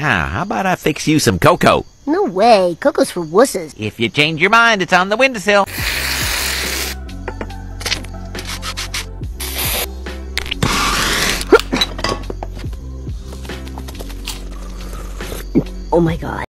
How about I fix you some cocoa? No way. Cocoa's for wusses. If you change your mind, it's on the windowsill. Oh my God.